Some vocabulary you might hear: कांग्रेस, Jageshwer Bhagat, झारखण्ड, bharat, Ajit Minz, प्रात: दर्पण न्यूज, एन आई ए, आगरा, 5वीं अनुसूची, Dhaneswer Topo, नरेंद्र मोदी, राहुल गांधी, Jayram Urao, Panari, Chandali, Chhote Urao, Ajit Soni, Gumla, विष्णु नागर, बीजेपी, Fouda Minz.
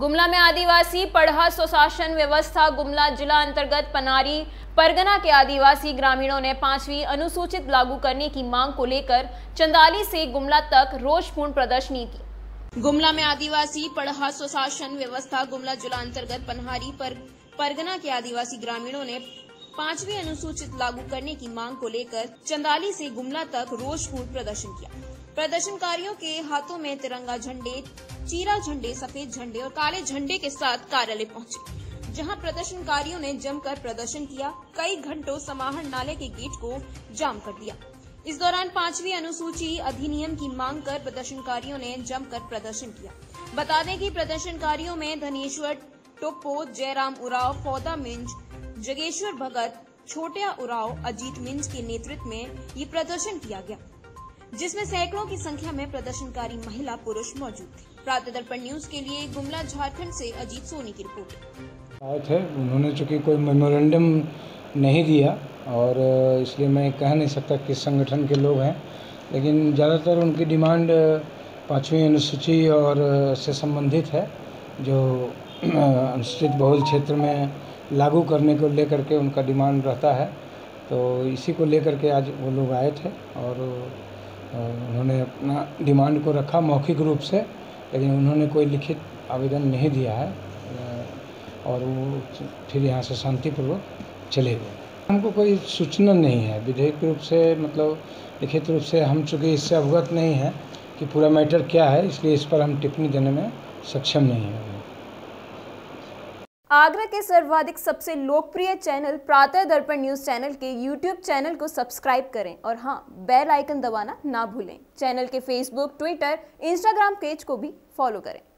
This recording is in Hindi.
गुमला में आदिवासी पढ़ा स्वशासन व्यवस्था। गुमला जिला अंतर्गत पनारी परगना के आदिवासी ग्रामीणों ने 5वीं अनुसूचित लागू करने की मांग को लेकर चंदाली से गुमला तक रोषपूर्ण प्रदर्शनी की। गुमला में आदिवासी पढ़ा स्वशासन व्यवस्था। गुमला जिला अंतर्गत पनारी परगना के आदिवासी ग्रामीणों ने 5वीं अनुसूचित लागू करने की मांग को लेकर चंदाली से गुमला तक रोषपूर्ण प्रदर्शन किया। प्रदर्शनकारियों के हाथों में तिरंगा झंडे, चीरा झंडे, सफेद झंडे और काले झंडे के साथ कार्यालय पहुंचे, जहां प्रदर्शनकारियों ने जमकर प्रदर्शन किया। कई घंटों समाहरण नाले के गेट को जाम कर दिया। इस दौरान 5वीं अनुसूची अधिनियम की मांग कर प्रदर्शनकारियों ने जमकर प्रदर्शन किया। बता दें कि प्रदर्शनकारियों में धनेश्वर टोपो, जयराम उराव, फौदा मिंज, जगेश्वर भगत, छोटे उराव, अजीत मिंज के नेतृत्व में ये प्रदर्शन किया गया, जिसमें सैकड़ों की संख्या में प्रदर्शनकारी महिला पुरुष मौजूद थे। प्रात दर्पण न्यूज के लिए गुमला झारखण्ड से अजीत सोनी की रिपोर्ट। आए थे, उन्होंने चूंकि कोई मेमोरेंडम नहीं दिया और इसलिए मैं कह नहीं सकता किस संगठन के लोग हैं, लेकिन ज़्यादातर उनकी डिमांड 5वीं अनुसूची और से संबंधित है, जो अनुसूचित बहुल क्षेत्र में लागू करने को लेकर के उनका डिमांड रहता है। तो इसी को लेकर के आज वो लोग आए थे और उन्होंने अपना डिमांड को रखा मौखिक रूप से, लेकिन उन्होंने कोई लिखित आवेदन नहीं दिया है और वो फिर यहाँ से शांतिपूर्वक चले गए। हमको कोई सूचना नहीं है विधेयक रूप से, मतलब लिखित रूप से हम चूँकि इससे अवगत नहीं है कि पूरा मैटर क्या है, इसलिए इस पर हम टिप्पणी देने में सक्षम नहीं है। आगरा के सर्वाधिक सबसे लोकप्रिय channel Pratah दर्पण न्यूज channel के यूट्यूब चैनल को सब्सक्राइब करें और हाँ, बेल आइकन दबाना ना भूलें। चैनल के फेसबुक, ट्विटर, इंस्टाग्राम पेज को भी फॉलो करें।